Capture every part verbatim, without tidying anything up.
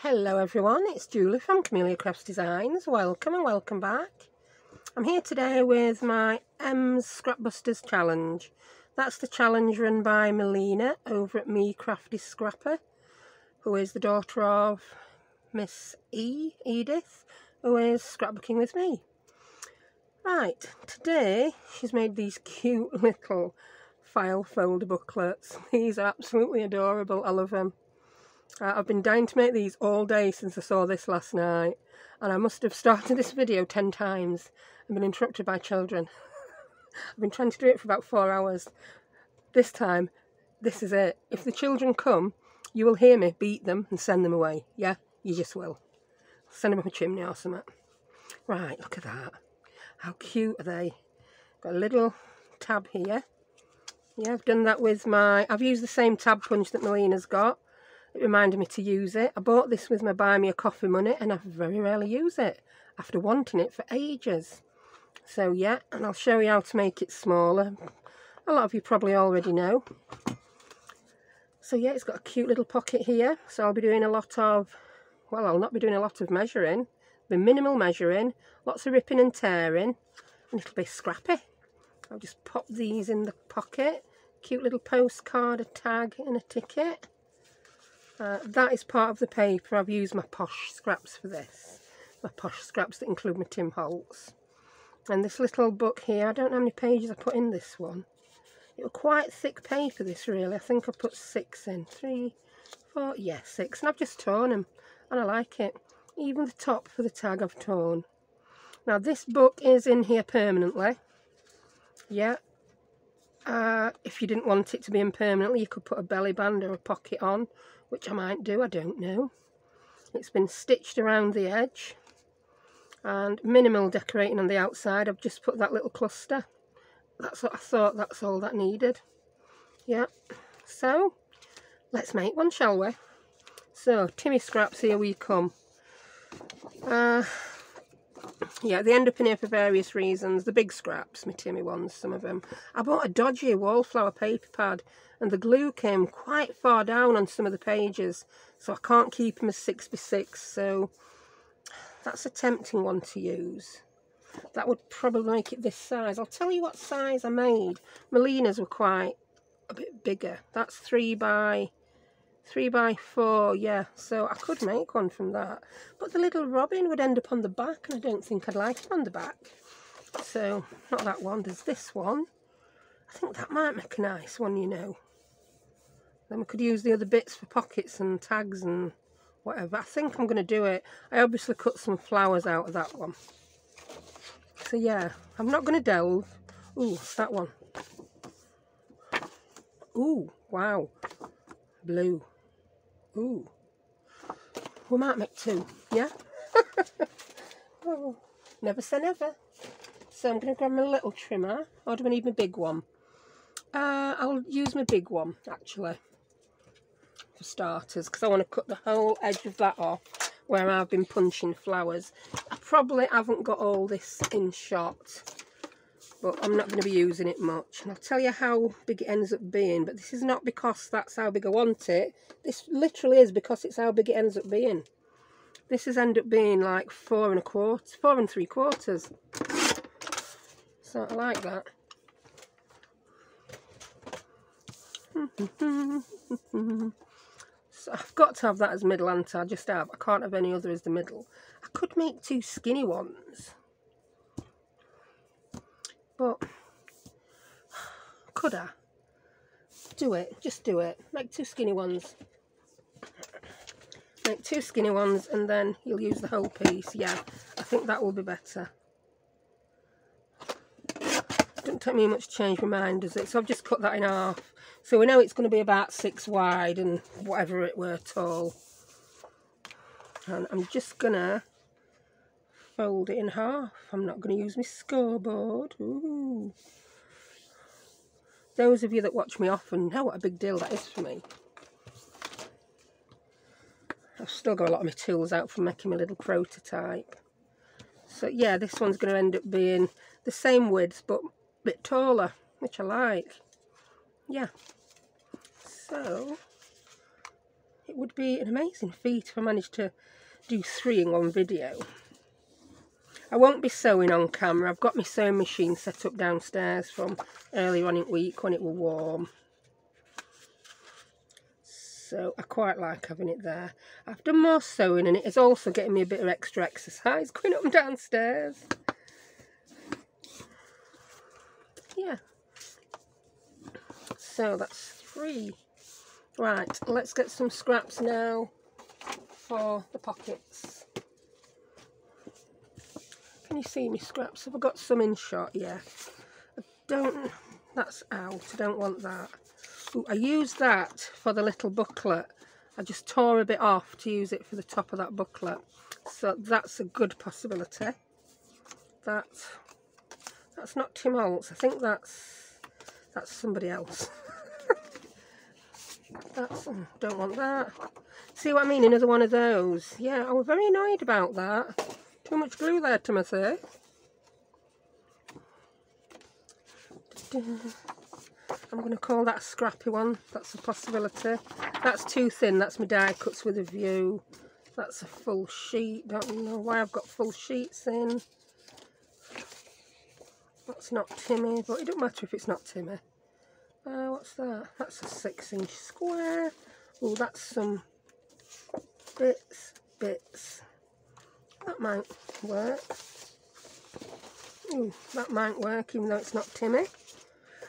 Hello everyone, it's Julie from Camellia Crafts Designs. Welcome and welcome back. I'm here today with my M's Scrapbusters Challenge. That's the challenge run by Melina over at Me Crafty Scrapper, who is the daughter of Miss E, Edith, who is scrapbooking with me. Right, today she's made these cute little file folder booklets. These are absolutely adorable, I love them. Uh, I've been dying to make these all day since I saw this last night, and I must have started this video ten times and been interrupted by children. I've been trying to do it for about four hours. This time, this is it. If the children come, you will hear me beat them and send them away. Yeah, you just will. Send them up a chimney or something. Right, look at that. How cute are they? Got a little tab here. Yeah, I've done that with my... I've used the same tab punch that Melina's got. It reminded me to use it. I bought this with my Buy Me A Coffee money, and I very rarely use it after wanting it for ages. So yeah, and I'll show you how to make it smaller. A lot of you probably already know. So yeah, it's got a cute little pocket here. So I'll be doing a lot of, well, I'll not be doing a lot of measuring. It'll be minimal measuring, lots of ripping and tearing, and it'll be scrappy. I'll just pop these in the pocket. Cute little postcard, a tag and a ticket. Uh, that is part of the paper. I've used my posh scraps for this. My posh scraps that include my Tim Holtz. And this little book here, I don't know how many pages I put in this one. It was quite thick paper, this really. I think I put six in. Three, four, yeah, six. And I've just torn them. And I like it. Even the top for the tag I've torn. Now this book is in here permanently. Yeah. Uh, if you didn't want it to be in permanently, you could put a belly band or a pocket on, which I might do, I don't know. It's been stitched around the edge, and minimal decorating on the outside. I've just put that little cluster. That's what I thought, that's all that needed. Yeah, so let's make one, shall we? So, Timmy Scraps, here we come. Uh, yeah, they end up in here for various reasons. The big scraps, my Timmy ones, some of them. I bought a dodgy wallflower paper pad, and the glue came quite far down on some of the pages, so I can't keep them as six by six, so that's a tempting one to use. That would probably make it this size. I'll tell you what size I made. Melina's were quite a bit bigger. That's three by three by four, yeah, so I could make one from that, but the little robin would end up on the back, and I don't think I'd like it on the back. So not that one, there's this one. I think that might make a nice one, you know. Then we could use the other bits for pockets and tags and whatever. I think I'm going to do it. I obviously cut some flowers out of that one. So yeah, I'm not going to delve. Ooh, what's that one? Ooh, wow. Blue. Ooh. We might make two, yeah? Oh, never say never. So I'm going to grab my little trimmer, or do I need my big one? Uh, I'll use my big one, actually, for starters, because I want to cut the whole edge of that off where I've been punching flowers. I probably haven't got all this in shot, but I'm not going to be using it much. And I'll tell you how big it ends up being, but this is not because that's how big I want it. This literally is because it's how big it ends up being. This has ended up being like four and a quarter, four and three quarters. So I like that. So I've got to have that as middle, and I just have. I can't have any other as the middle. I could make two skinny ones, but could I? Do it. Just do it. Make two skinny ones. Make two skinny ones, and then you'll use the whole piece. Yeah, I think that will be better. Doesn't take me much to change my mind, does it? So I've just cut that in half, so we know it's going to be about six wide and whatever it were tall, and I'm just gonna fold it in half. I'm not going to use my scoreboard. Ooh. Those of you that watch me often know what a big deal that is for me. I've still got a lot of my tools out from making my little prototype. So yeah, this one's going to end up being the same width but bit taller, which I like. Yeah, so It would be an amazing feat if I managed to do three in one video. I won't be sewing on camera. I've got my sewing machine set up downstairs from earlier on in the week when it was warm. So I quite like having it there. I've done more sewing and it is also getting me a bit of extra exercise going up and downstairs. Yeah. So that's three. Right, let's get some scraps now for the pockets. Can you see me scraps? Have I got some in shot? Yeah. I don't, that's out, I don't want that. Ooh, I used that for the little booklet. I just tore a bit off to use it for the top of that booklet. So that's a good possibility. That, that's not Tim Holtz. I think that's, that's somebody else. That's, don't want that. See what I mean? Another one of those. Yeah, I was very annoyed about that. Too much glue there, Timothy. I'm going to call that a scrappy one. That's a possibility. That's too thin. That's my die cuts with a view. That's a full sheet. Don't know why I've got full sheets in. That's not Timmy, but it doesn't matter if it's not Timmy. Uh, what's that? That's a six inch square. Oh, that's some bits, bits. That might work. Ooh, that might work, even though it's not Timmy.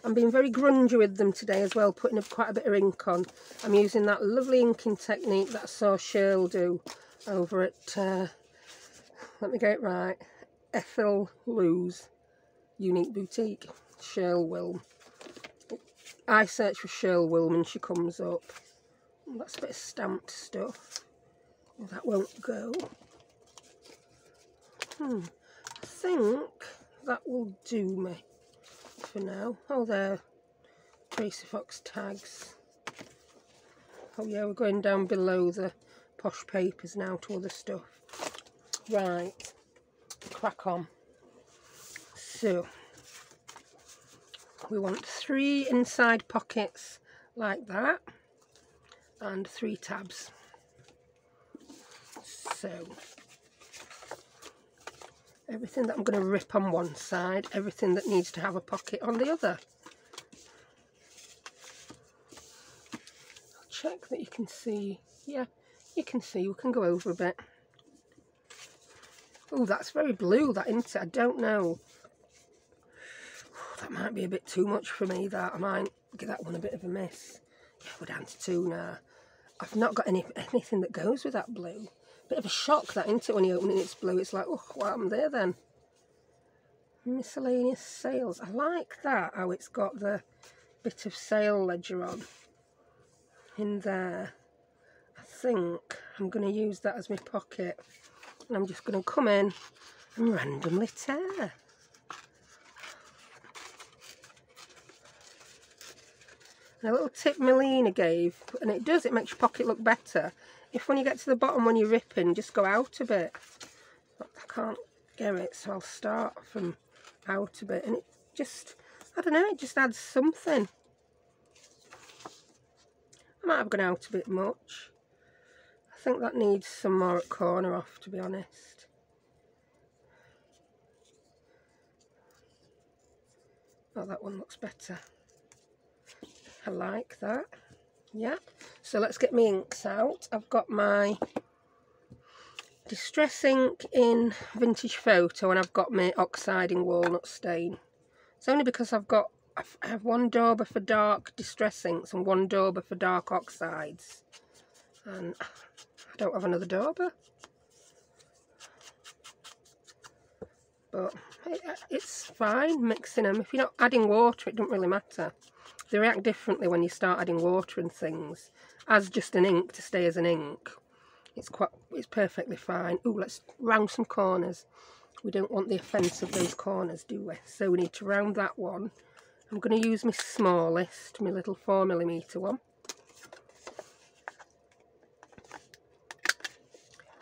I'm being very grungy with them today as well, putting up quite a bit of ink on. I'm using that lovely inking technique that I saw Cheryl do over at, uh, let me get it right, Ethel Lou's Unique Boutique, Cheryl Wilm. I search for Cheryl Wilm and she comes up. That's a bit of stamped stuff. Well, that won't go. Hmm. I think that will do me for now. Oh, there. Tracey Fox tags. Oh, yeah, we're going down below the posh papers now to other stuff. Right. Crack on. So, we want three inside pockets like that and three tabs. So everything that I'm going to rip on one side, everything that needs to have a pocket on the other. I'll check that you can see. Yeah, you can see. We can go over a bit. Oh, that's very blue, that, isn't it? I don't know. That might be a bit too much for me, that. I might give that one a bit of a miss. Yeah, we're down to two now. I've not got any anything that goes with that blue. Bit of a shock, that, isn't it, when you open it and it's blue. It's like, oh, what happened there then? Miscellaneous sales. I like that, how it's got the bit of sale ledger on in there. I think I'm going to use that as my pocket. And I'm just going to come in and randomly tear. A little tip Melina gave, and it does, it makes your pocket look better. If when you get to the bottom, when you're ripping, just go out a bit. But I can't get it, so I'll start from out a bit. And it just, I don't know, it just adds something. I might have gone out a bit much. I think that needs some more at corner off, to be honest. Oh, that one looks better. I like that. Yeah, so let's get my inks out. I've got my Distress ink in Vintage Photo and I've got my Oxide in Walnut Stain. It's only because I've got, I have one dauber for dark Distress inks and one dauber for dark oxides. And I don't have another dauber. But it's fine mixing them. If you're not adding water, it doesn't really matter. They react differently when you start adding water and things. As just an ink to stay as an ink, it's quite, it's perfectly fine. Ooh, let's round some corners. We don't want the offence of those corners, do we? So we need to round that one. I'm going to use my smallest, my little four millimetre one,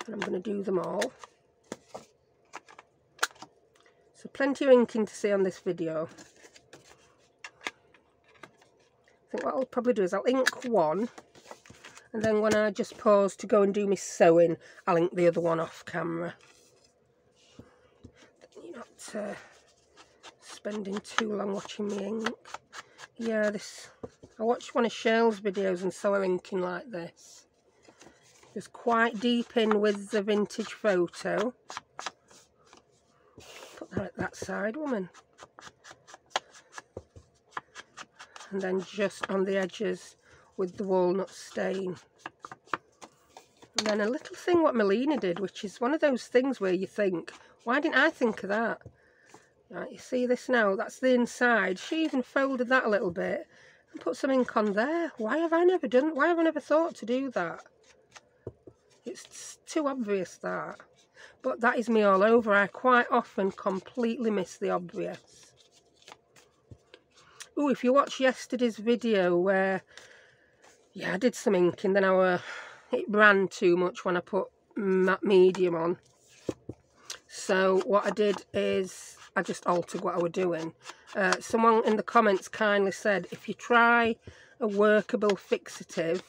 and I'm going to do them all. So plenty of inking to see on this video. What I'll probably do is I'll ink one And then when I just pause to go and do my sewing, I'll ink the other one off camera. You're not uh, spending too long watching me ink. Yeah, this, I watched one of Cheryl's videos and saw her inking like this. It was quite deep in with the vintage photo. Put that at that side, woman. And then just on the edges with the walnut stain. And then a little thing what Melina did, which is one of those things where you think, why didn't I think of that? Right, you see this now, that's the inside. She even folded that a little bit and put some ink on there. Why have I never done, why have I never thought to do that? It's too obvious, that. But that is me all over. I quite often completely miss the obvious. Oh, if you watch yesterday's video where, yeah, I did some inking, then I were, it ran too much when I put matte medium on. So what I did is I just altered what I was doing. Uh, someone in the comments kindly said, if you try a workable fixative,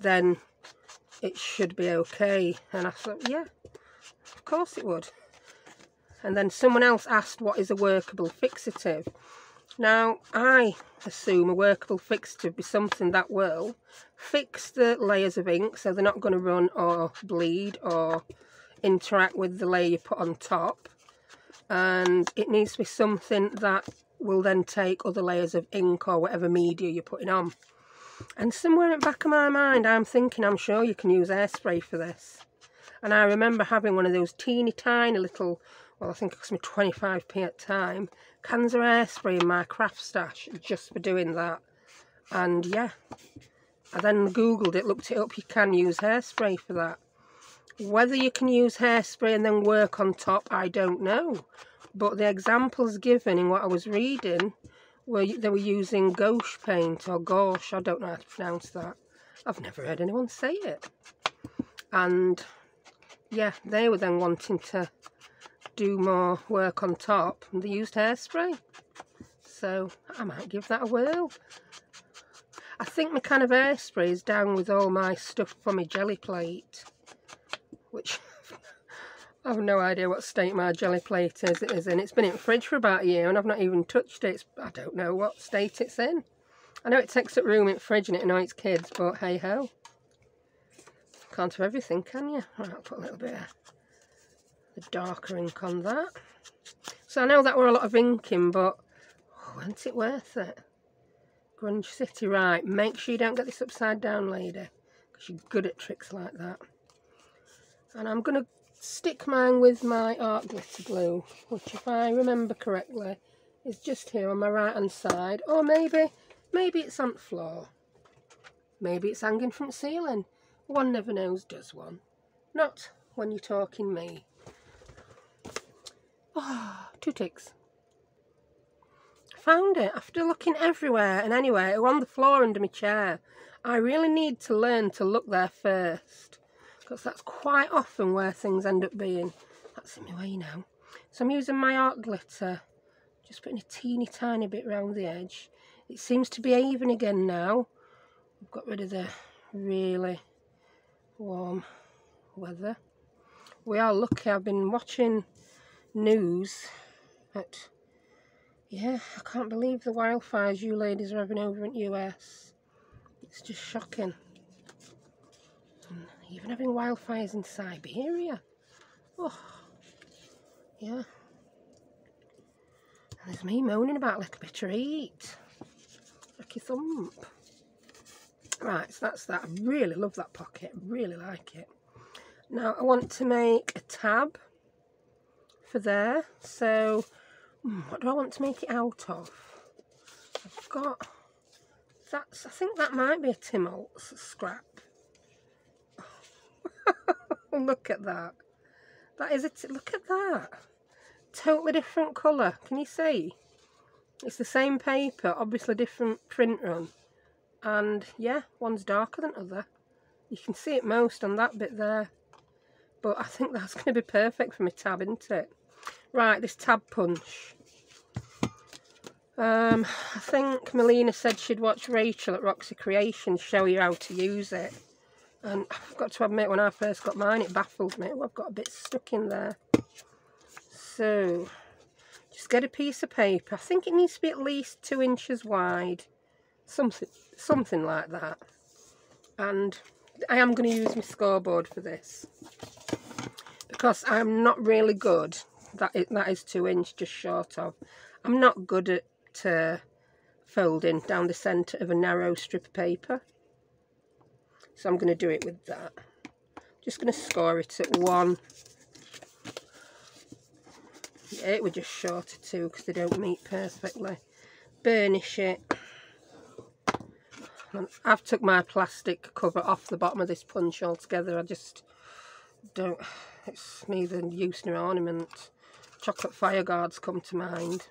then it should be okay. And I thought, yeah, of course it would. And then someone else asked, what is a workable fixative? Now, I assume a workable fixative would be something that will fix the layers of ink so they're not going to run or bleed or interact with the layer you put on top. And it needs to be something that will then take other layers of ink or whatever media you're putting on. And somewhere at the back of my mind, I'm thinking, I'm sure you can use airspray for this. And I remember having one of those teeny tiny little, well, I think it cost me twenty-five p at the time, cans of airspray in my craft stash just for doing that. And yeah, I then Googled it, looked it up, you can use hairspray for that. Whether you can use hairspray and then work on top, I don't know. But the examples given in what I was reading, were they were using gouache paint or gouache, I don't know how to pronounce that. I've never heard anyone say it. And yeah, they were then wanting to do more work on top and they used hairspray. So I might give that a whirl. I think my can of hairspray is down with all my stuff from my jelly plate, which I have no idea what state my jelly plate is, it is in. It's been in the fridge for about a year and I've not even touched it. It's, I don't know what state it's in. I know it takes up room in the fridge and it annoys kids, but hey ho. Can't have everything, can you? Right, I'll put a little bit of the darker ink on that. So I know that were a lot of inking, but oh, wasn't it worth it? Grunge City, right. Make sure you don't get this upside down, lady, because you're good at tricks like that. And I'm going to stick mine with my art glitter glue, which if I remember correctly is just here on my right hand side, or maybe maybe it's on the floor, maybe it's hanging from the ceiling. One never knows, does one? Not when you're talking me. Oh, two ticks. I found it after looking everywhere and anywhere. It was on the floor under my chair. I really need to learn to look there first, because that's quite often where things end up being. That's in my way now. So I'm using my art glitter, just putting a teeny tiny bit round the edge. It seems to be even again now. I've got rid of the really warm weather. We are lucky. I've been watching news, but yeah, I can't believe the wildfires you ladies are having over in the U S. It's just shocking. And even having wildfires in Siberia. Oh, yeah. And there's me moaning about a little bit of heat. Lucky thump. Right, so that's that. I really love that pocket. I really like it. Now I want to make a tab for there. So what do I want to make it out of? I've got that's I think that might be a Tim Holtz scrap. Look at that. That is it. Look at that. Totally different colour. Can you see? It's the same paper, obviously different print run. And yeah, one's darker than other. You can see it most on that bit there. But I think that's going to be perfect for my tab, isn't it? Right, this tab punch. Um, I think Melina said she'd watch Rachel at Roxy Creation show you how to use it. And I've got to admit, when I first got mine, it baffled me. Well, I've got a bit stuck in there. So, just get a piece of paper. I think it needs to be at least two inches wide. Something, something like that. And I am going to use my scoreboard for this, because I'm not really good. That is, that is two inch, just short of. I'm not good at uh, folding down the centre of a narrow strip of paper. So I'm going to do it with that. Just going to score it at one. Yeah, it was just short of two because they don't meet perfectly. Burnish it. And I've took my plastic cover off the bottom of this punch altogether. I just don't, it's neither use nor ornament. Chocolate fire guards come to mind.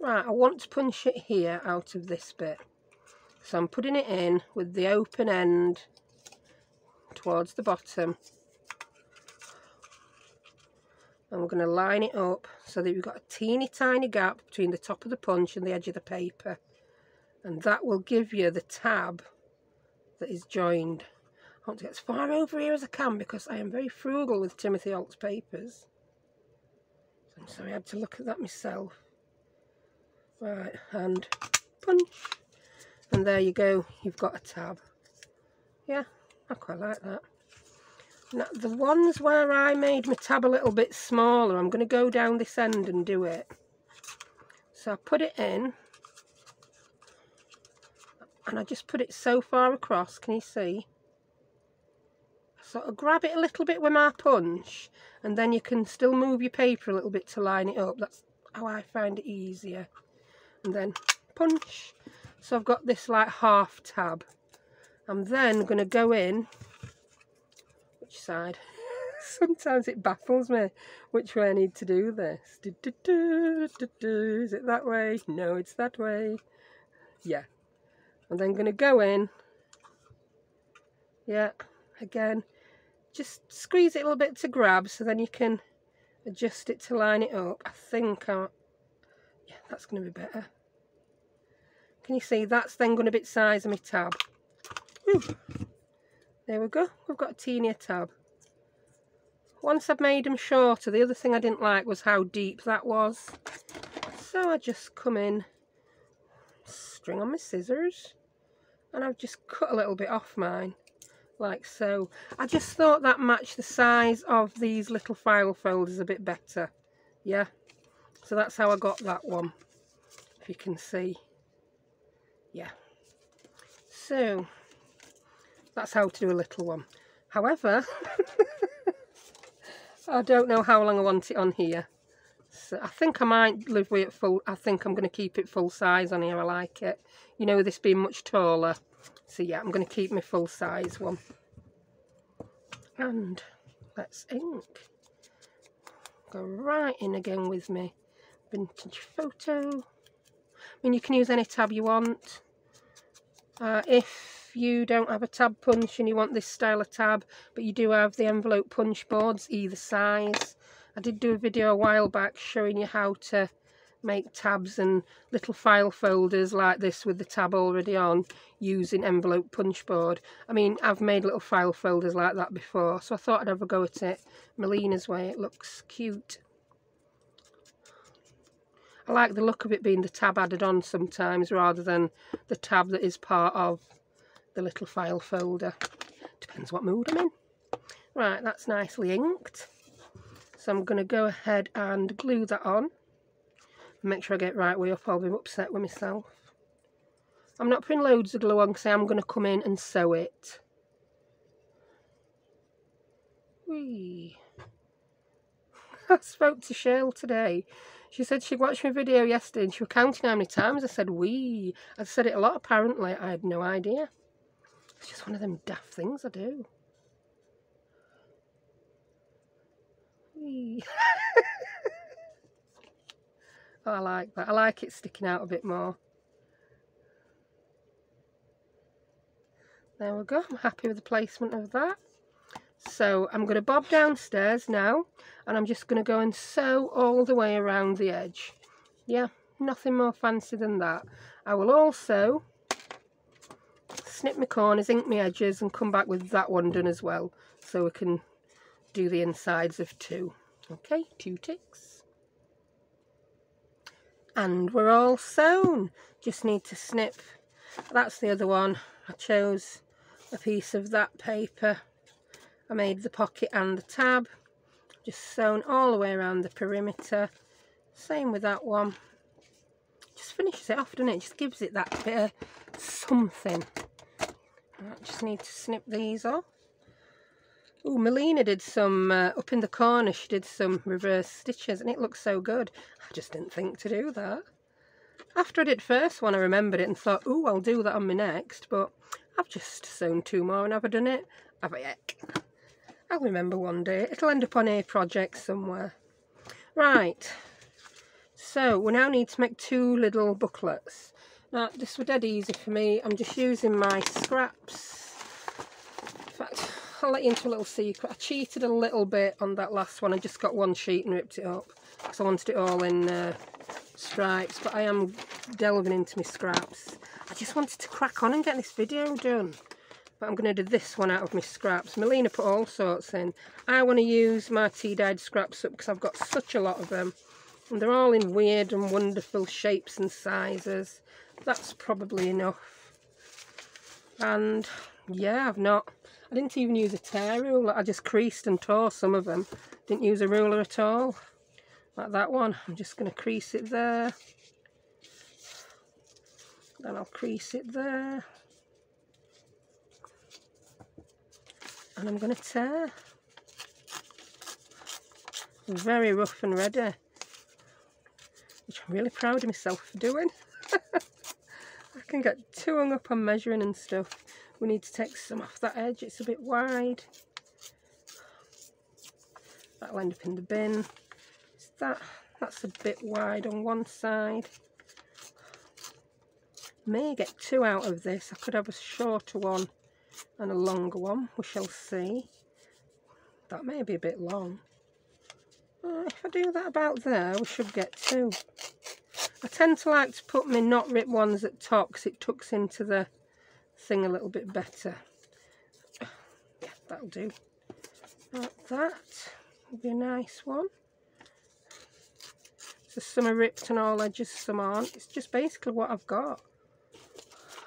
Right, I want to punch it here out of this bit. So I'm putting it in with the open end towards the bottom. And we're going to line it up so that we've got a teeny tiny gap between the top of the punch and the edge of the paper. And that will give you the tab that is joined. I want to get as far over here as I can because I am very frugal with Timothy Holtz papers. I'm sorry I had to look at that myself. Right, and punch. And there you go, you've got a tab. Yeah, I quite like that. Now, the ones where I made my tab a little bit smaller, I'm going to go down this end and do it. So I put it in, and I just put it so far across, can you see? So I grab it a little bit with my punch, and then you can still move your paper a little bit to line it up. That's how I find it easier. And then punch. So I've got this like half tab. I'm then going to go in, which side? Sometimes it baffles me which way I need to do this. Du, du, du, du, du. Is it that way? No, it's that way. Yeah. I'm then going to go in. Yeah, again. Just squeeze it a little bit to grab so then you can adjust it to line it up. I think I... Yeah, that's going to be better. Can you see? That's then going to be the size of my tab. Ooh. There we go. We've got a teenier tab. Once I've made them shorter, the other thing I didn't like was how deep that was. So I just come in, string on my scissors, and I've just cut a little bit off mine, like so. I just thought that matched the size of these little file folders a bit better. Yeah. So that's how I got that one, if you can see. Yeah, so that's how to do a little one. However, I don't know how long I want it on here. So I think I might live with it full. I think I'm going to keep it full size on here. I like it. You know, this being much taller. So yeah, I'm going to keep my full size one. And let's ink. Go right in again with me vintage photo. I mean, you can use any tab you want. Uh, if you don't have a tab punch and you want this style of tab, but you do have the envelope punch boards either size. I did do a video a while back showing you how to make tabs and little file folders like this with the tab already on using envelope punch board. I mean, I've made little file folders like that before, so I thought I'd have a go at it Melina's way. It looks cute. I like the look of it being the tab added on sometimes rather than the tab that is part of the little file folder. Depends what mood I'm in. Right, that's nicely inked. So I'm going to go ahead and glue that on. Make sure I get right way up, I'll be upset with myself. I'm not putting loads of glue on because I am going to come in and sew it. Whee. I spoke to Cheryl today. She said she watched my video yesterday and she was counting how many times I said wee. I said it a lot apparently. I had no idea. It's just one of them daft things I do. Wee. Oh, I like that. I like it sticking out a bit more. There we go. I'm happy with the placement of that. So I'm going to bob downstairs now and I'm just going to go and sew all the way around the edge. Yeah, nothing more fancy than that. I will also snip my corners, ink my edges, and come back with that one done as well, so we can do the insides of two. Okay, two ticks. And we're all sewn. Just need to snip. That's the other one. I chose a piece of that paper. I made the pocket and the tab. Just sewn all the way around the perimeter. Same with that one. Just finishes it off, doesn't it? Just gives it that bit of something. I just need to snip these off. Oh, Melina did some, uh, up in the corner, she did some reverse stitches and it looked so good. I just didn't think to do that. After I did first one, I remembered it and thought, oh, I'll do that on my next, but I've just sewn two more and have I done it? Have I heck? I'll remember one day. It'll end up on a project somewhere. Right. So we now need to make two little booklets. Now this was dead easy for me. I'm just using my scraps. In fact, I'll let you into a little secret. I cheated a little bit on that last one. I just got one sheet and ripped it up because I wanted it all in uh, stripes. But I am delving into my scraps. I just wanted to crack on and get this video done. But I'm going to do this one out of my scraps. Melina put all sorts in. I want to use my tea dyed scraps up because I've got such a lot of them. And they're all in weird and wonderful shapes and sizes. That's probably enough. And yeah, I've not, I didn't even use a tear ruler. I just creased and tore some of them. Didn't use a ruler at all. Like that one, I'm just going to crease it there. Then I'll crease it there. And I'm going to tear. Very rough and ready. Which I'm really proud of myself for doing. I can get too hung up on measuring and stuff. We need to take some off that edge, it's a bit wide. That'll end up in the bin. It's that, that's a bit wide on one side. May get two out of this. I could have a shorter one and a longer one, we shall see. That may be a bit long. If I do that about there, we should get two. I tend to like to put my not ripped ones at top because it tucks into the thing a little bit better. Yeah, that'll do. Like that would be a nice one. So some are ripped and all edges, some aren't. It's just basically what I've got.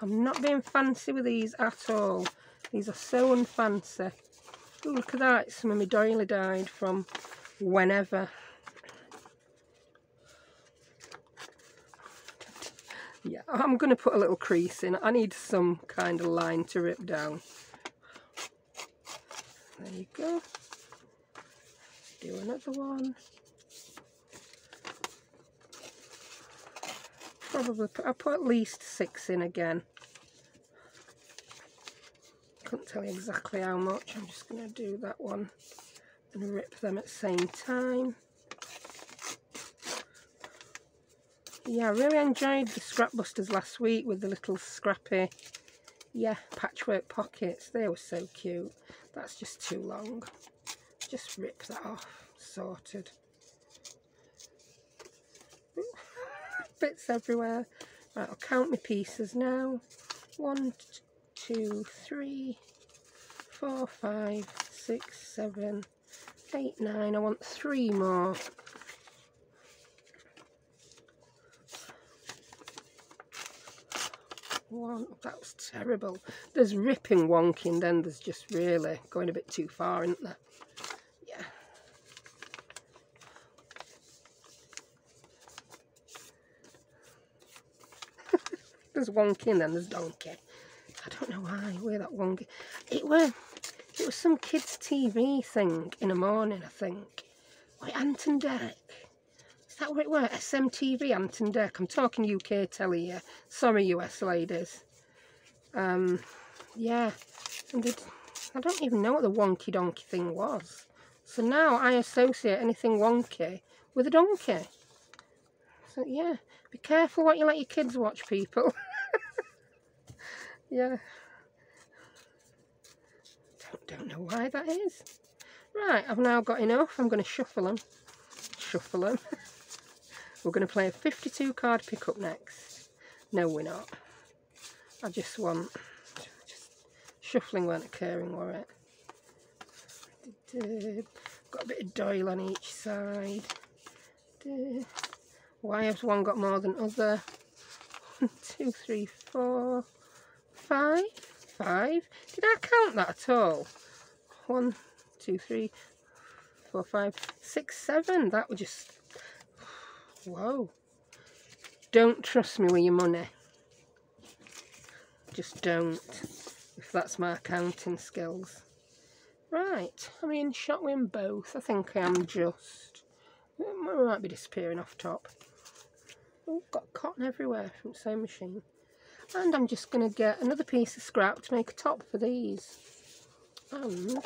I'm not being fancy with these at all. These are so unfancy. Ooh, look at that, some of my doily dyed from whenever. Yeah, I'm going to put a little crease in. I need some kind of line to rip down. There you go. Do another one. Probably put, I'll put at least six in again. Couldn't tell you exactly how much. I'm just going to do that one and rip them at the same time. Yeah, I really enjoyed the Scrapbusters last week with the little scrappy, yeah, patchwork pockets. They were so cute. That's just too long. Just rip that off. Sorted. Ooh, bits everywhere. Right, I'll count my pieces now. One, two, three, four, five, six, seven, eight, nine. I want three more. One. That was terrible. There's ripping wonky and then there's just really going a bit too far, isn't there? Yeah. There's wonky and then there's donkey. I don't know why we're that wonky. It were. It was some kids' T V thing in the morning, I think. Wait, Ant and Dec? Is that where it were? S M T V, Ant and Dec. I'm talking U K telly here. Sorry, U S ladies. Um, yeah. And they, I don't even know what the wonky donkey thing was. So now I associate anything wonky with a donkey. So, yeah. Be careful what you let your kids watch, people. Yeah. Don't know why that is. Right, I've now got enough. I'm going to shuffle them. Shuffle them. We're going to play a fifty-two card pickup next. No, we're not. I just want shuffling weren't occurring, were it? Got a bit of doil on each side. Why has one got more than other? One, two, three, four, five. Five. Did I count that at all? One, two, three, four, five, six, seven. That would just... Whoa. Don't trust me with your money. Just don't. If that's my counting skills. Right. I mean, shot with them both. I think I am just... Mine might be disappearing off top. Oh, got cotton everywhere from the sewing machine. And I'm just going to get another piece of scrap to make a top for these. And,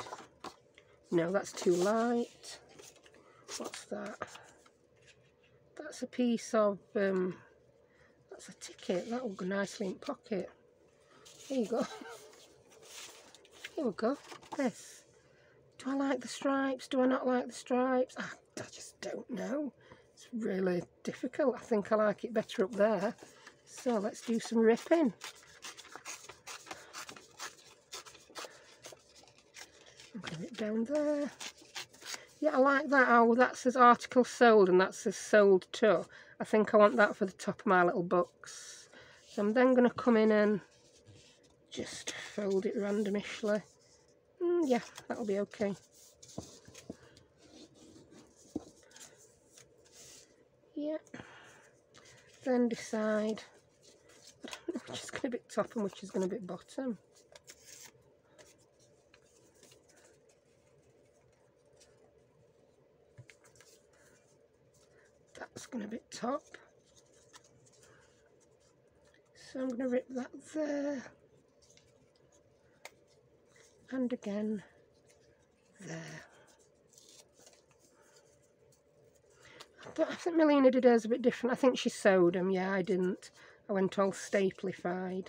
no, that's too light. What's that? That's a piece of, um, that's a ticket. That will go nicely in pocket. There you go. Here we go. This. Do I like the stripes? Do I not like the stripes? I, I just don't know. It's really difficult. I think I like it better up there. So let's do some ripping. I'll get it down there. Yeah, I like that. Oh, that says article sold and that says sold to. I think I want that for the top of my little box. So I'm then going to come in and just fold it randomishly. Mm, yeah, that'll be okay. Yeah. Then decide, I don't know which is going to be top and which is going to be bottom. That's going to be top. So I'm going to rip that there. And again, there. But I think Melina did hers a bit different. I think she sewed them. Yeah, I didn't. I went all staplified.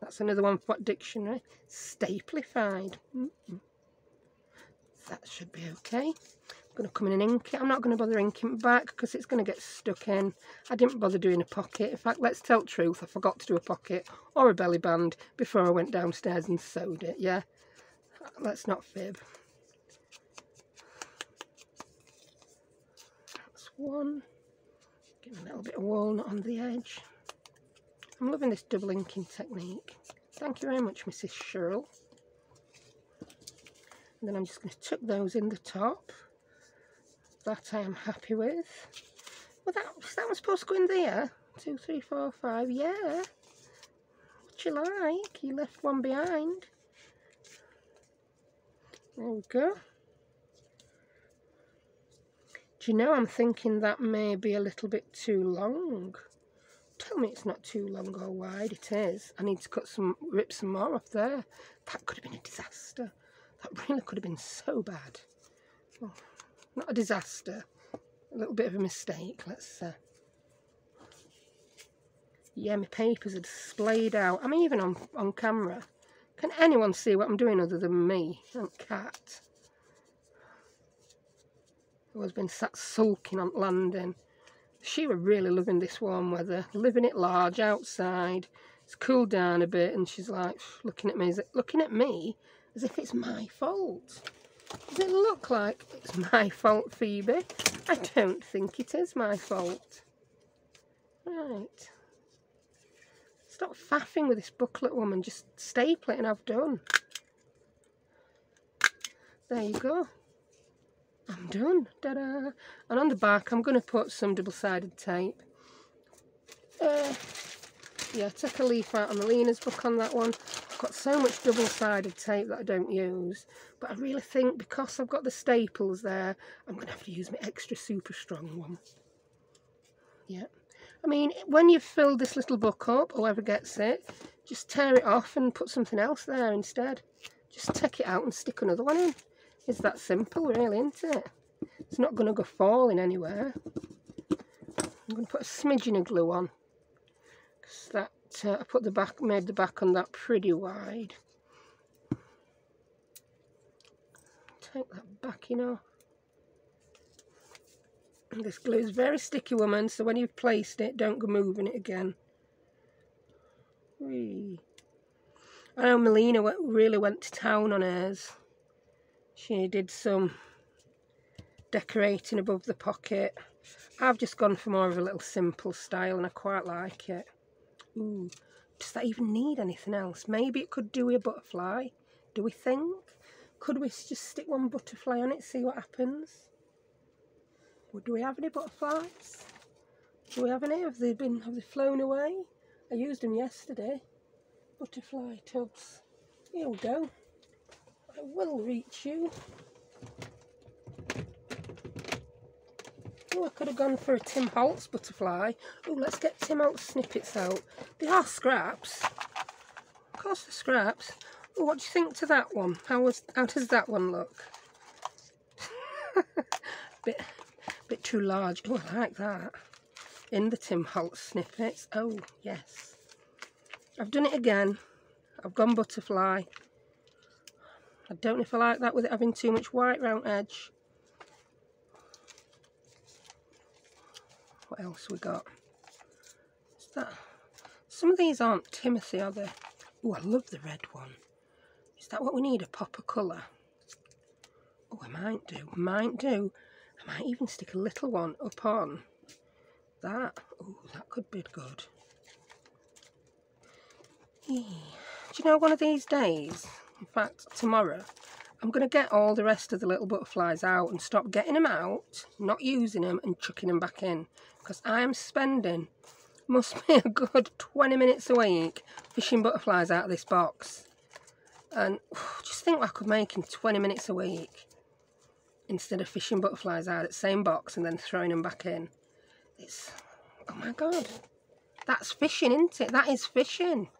That's another one for what dictionary? Staplified. Mm-mm. That should be okay. I'm going to come in and ink it. I'm not going to bother inking back because it's going to get stuck in. I didn't bother doing a pocket. In fact, let's tell the truth, I forgot to do a pocket or a belly band before I went downstairs and sewed it. Yeah, let's not fib. One, give a little bit of walnut on the edge. I'm loving this double inking technique. Thank you very much, Missus Cheryl. And then I'm just going to tuck those in the top. That I am happy with. Well, that that one's supposed to go in there. Two, three, four, five. Yeah. What you like? You left one behind. There we go. Do you know, I'm thinking that may be a little bit too long. Tell me it's not too long or wide. It is. I need to cut some, rip some more off there. That could have been a disaster. That really could have been so bad. Well, not a disaster. A little bit of a mistake. Let's. Uh... Yeah, my papers are displayed out. I'm even on on camera. Can anyone see what I'm doing other than me and Cat? Has been sat sulking on landing. She were really loving this warm weather, living it large outside. It's cooled down a bit, and she's like looking at me, is it looking at me as if it's my fault. Does it look like it's my fault, Phoebe? I don't think it is my fault. Right, stop faffing with this booklet, woman. Just staple it, and I've done. There you go. I'm done, ta-da. And on the back I'm going to put some double-sided tape. Uh, yeah, take a leaf out of Melina's book on that one. I've got so much double-sided tape that I don't use, but I really think because I've got the staples there, I'm going to have to use my extra super strong one. Yeah, I mean, when you've filled this little book up, whoever gets it, just tear it off and put something else there instead. Just take it out and stick another one in. It's that simple, really, isn't it? It's not going to go falling anywhere. I'm going to put a smidgen of glue on because that uh, I put the back, made the back on that pretty wide. Take that back, you know. And this glue is very sticky, woman. So when you've placed it, don't go moving it again. Whee. I know Melina really went to town on hers. She did some decorating above the pocket. I've just gone for more of a little simple style and I quite like it. Ooh, does that even need anything else? Maybe it could do with a butterfly. Do we think? Could we just stick one butterfly on it, see what happens? Well, do we have any butterflies? Do we have any? Have they been? Have they flown away? I used them yesterday. Butterfly tubs. Here we go. I will reach you. Oh, I could have gone for a Tim Holtz butterfly. Oh, let's get Tim Holtz snippets out. They are scraps. Of course they're scraps. Oh, what do you think to that one? How was? How does that one look? bit, bit too large. Oh, I like that. In the Tim Holtz snippets. Oh, yes. I've done it again. I've gone butterfly. I don't know if I like that with it having too much white round edge. What else we got? Is that... Some of these aren't Timothy, are they? Oh, I love the red one. Is that what we need? A pop of colour? Oh, I might do. I might do. I might even stick a little one up on that. Oh, that could be good. Do you know, one of these days, in fact tomorrow, I'm going to get all the rest of the little butterflies out and stop getting them out, not using them and chucking them back in, because I'm spending, must be a good twenty minutes a week fishing butterflies out of this box. And oh, just think what I could make in twenty minutes a week instead of fishing butterflies out of the same box and then throwing them back in. It's, oh my God, that's fishing, isn't it? That is fishing.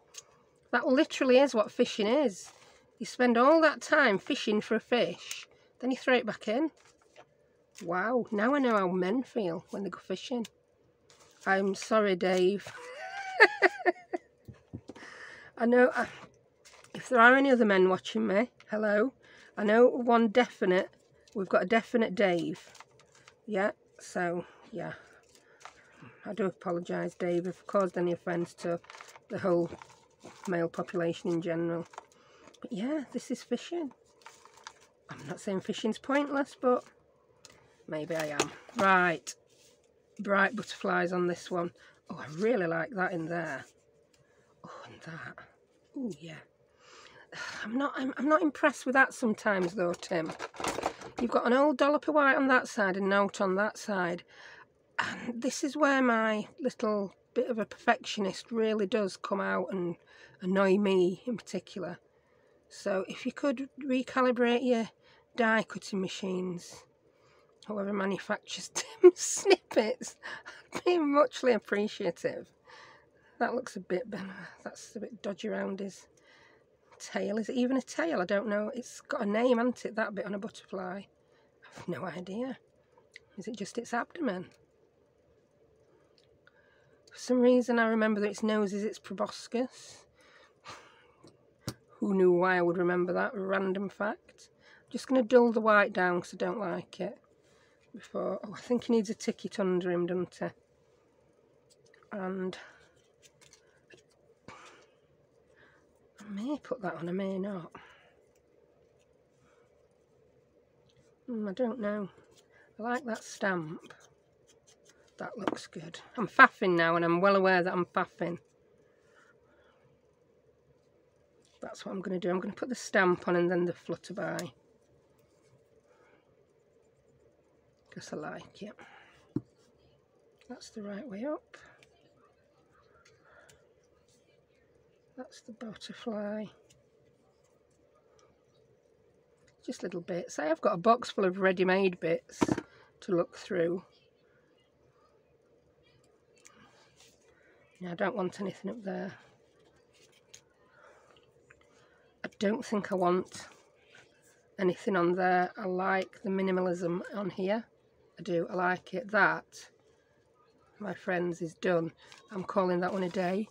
That literally is what fishing is. You spend all that time fishing for a fish, then you throw it back in. Wow, now I know how men feel when they go fishing. I'm sorry, Dave. I know, I, if there are any other men watching me, hello. I know one definite, we've got a definite Dave. Yeah, so, yeah. I do apologise, Dave, if I've caused any offence to the whole male population in general. But yeah, this is fishing. I'm not saying fishing's pointless, but maybe I am. Right, bright butterflies on this one. Oh, I really like that in there. Oh, and that. Oh yeah. I'm not. I'm, I'm not impressed with that sometimes, though, Tim. You've got an old dollop of white on that side and note on that side, and this is where my little bit of a perfectionist really does come out and annoy me in particular. So if you could recalibrate your die cutting machines, whoever manufactures Tim snippets, I'd be muchly appreciative. That looks a bit better. That's a bit dodgy around his tail. Is it even a tail? I don't know. It's got a name, hasn't it, that bit on a butterfly? I've no idea. Is it just its abdomen? For some reason I remember that its nose is its proboscis. Who knew why I would remember that? Random fact. I'm just going to dull the white down because I don't like it. Before, oh, I think he needs a ticket under him, doesn't he? And I may put that on, I may not. Mm, I don't know. I like that stamp. That looks good. I'm faffing now and I'm well aware that I'm faffing. That's what I'm going to do. I'm going to put the stamp on and then the flutterby. Because I like it. That's the right way up. That's the butterfly. Just little bits. I have got a box full of ready-made bits to look through. Now, I don't want anything up there. I don't think I want anything on there. I like the minimalism on here. I do. I like it. That, my friends, is done. I'm calling that one a day.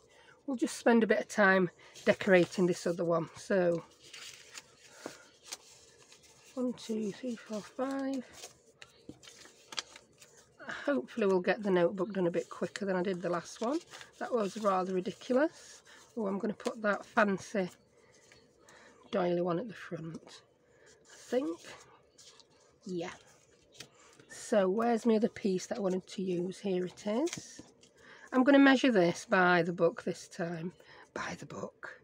We'll just spend a bit of time decorating this other one. So, one, two, three, four, five. Hopefully we'll get the notebook done a bit quicker than I did the last one. That was rather ridiculous. Oh, I'm going to put that fancy doily one at the front, I think. Yeah. So where's my other piece that I wanted to use? Here it is. I'm going to measure this by the book this time. By the book.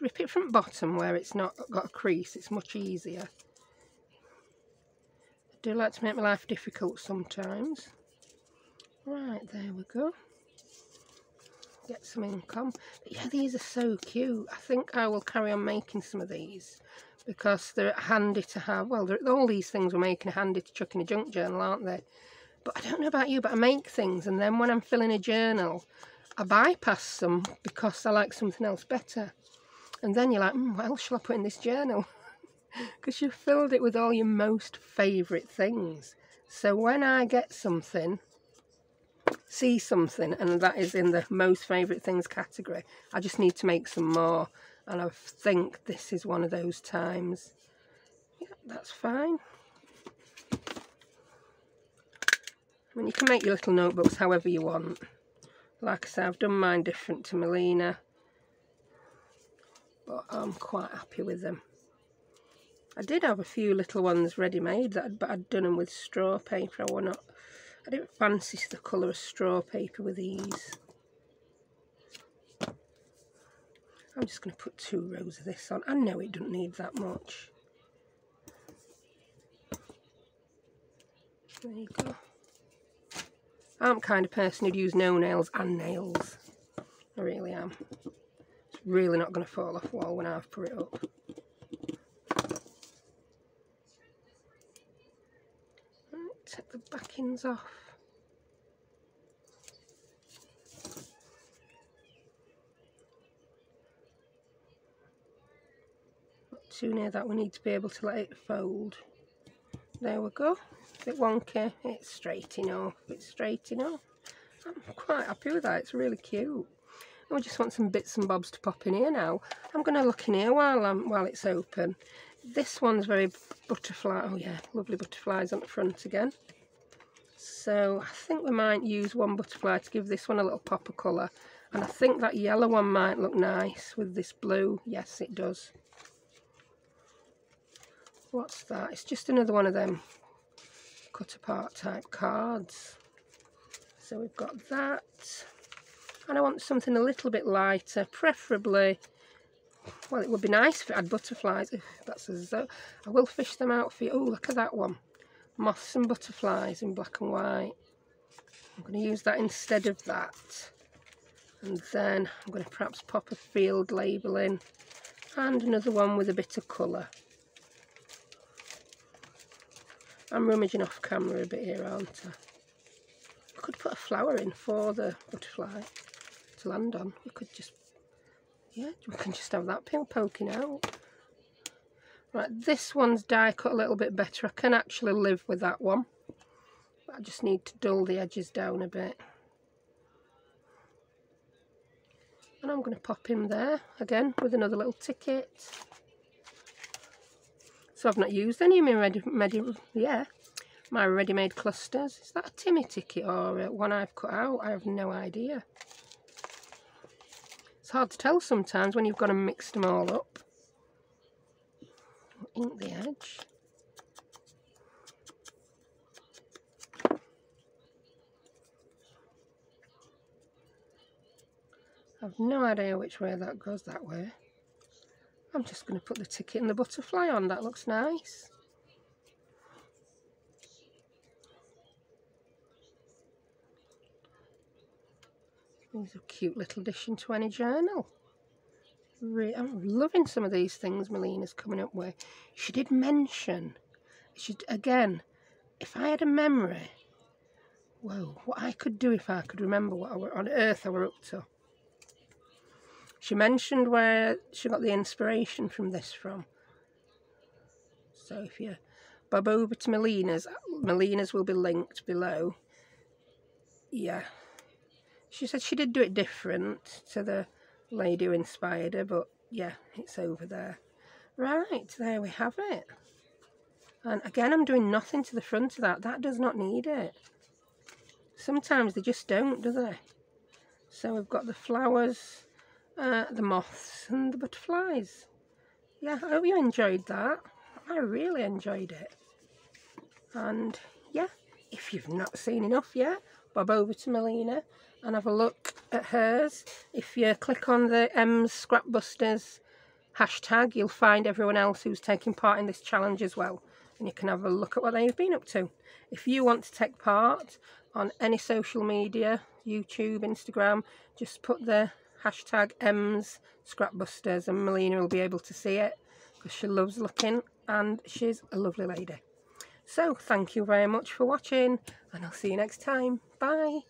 Rip it from bottom where it's not got a crease. It's much easier. I do like to make my life difficult sometimes. Right, there we go. Get some income. But yeah, these are so cute. I think I will carry on making some of these because they're handy to have. Well, all these things we're making are handy to chuck in a junk journal, aren't they? But I don't know about you, but I make things, and then when I'm filling a journal, I bypass some because I like something else better. And then you're like, mm, what else shall I put in this journal? Because you've filled it with all your most favourite things. So when I get something, see something, and that is in the most favourite things category, I just need to make some more. And I think this is one of those times. Yeah, that's fine. I mean, you can make your little notebooks however you want. Like I said, I've done mine different to Melina, but I'm quite happy with them. I did have a few little ones ready-made, that, but I'd done them with straw paper. I were not. I didn't fancy the colour of straw paper with these. I'm just going to put two rows of this on. I know it doesn't need that much. There you go. I'm the kind of person who'd use no nails and nails. I really am. It's really not going to fall off the wall when I've put it up. Take the back ends off. Not too near that, we need to be able to let it fold. There we go. A bit wonky, it's straight enough, it's straight enough. I'm quite happy with that, it's really cute. And we just want some bits and bobs to pop in here now. I'm going to look in here while, I'm, while it's open. This one's very butterfly, oh yeah, lovely butterflies on the front again. So I think we might use one butterfly to give this one a little pop of colour. And I think that yellow one might look nice with this blue. Yes, it does. What's that? It's just another one of them cut apart type cards. So we've got that. And I want something a little bit lighter, preferably. Well, it would be nice if it had butterflies. Ugh, that's as though. I will fish them out for you. Oh, look at that one. Moths and butterflies in black and white. I'm going to use that instead of that. And then I'm going to perhaps pop a field label in. And another one with a bit of colour. I'm rummaging off camera a bit here, aren't I? I could put a flower in for the butterfly to land on. We could just... yeah, we can just have that peel poking out. Right, this one's die cut a little bit better. I can actually live with that one. But I just need to dull the edges down a bit. And I'm going to pop him there again with another little ticket. So I've not used any of my ready, ready, yeah, my ready-made clusters. Is that a Timmy ticket or one I've cut out? I have no idea. It's hard to tell sometimes when you've got to mix them all up. Ink the edge. I've no idea which way that goes, that way. I'm just going to put the ticket and the butterfly on, that looks nice. These are a cute little addition to any journal. Re I'm loving some of these things Melina's coming up with. She did mention, she, again, if I had a memory, whoa, what I could do if I could remember what I were, on earth I were up to. She mentioned where she got the inspiration from this from. So if you bob over to Melina's, Melina's will be linked below. Yeah. She said she did do it different to the lady who inspired her, but yeah, it's over there. Right, there we have it. And again, I'm doing nothing to the front of that. That does not need it. Sometimes they just don't, do they? So we've got the flowers, uh, the moths and the butterflies. yeah, I hope you enjoyed that. I really enjoyed it. And yeah, if you've not seen enough yet, bob over to Melina and have a look at hers. If you click on the M's Scrapbusters hashtag, you'll find everyone else who's taking part in this challenge as well, and you can have a look at what they've been up to. If you want to take part on any social media, YouTube, Instagram, just put the hashtag M's Scrapbusters and Melina will be able to see it, because she loves looking and she's a lovely lady. So thank you very much for watching, and I'll see you next time. Bye.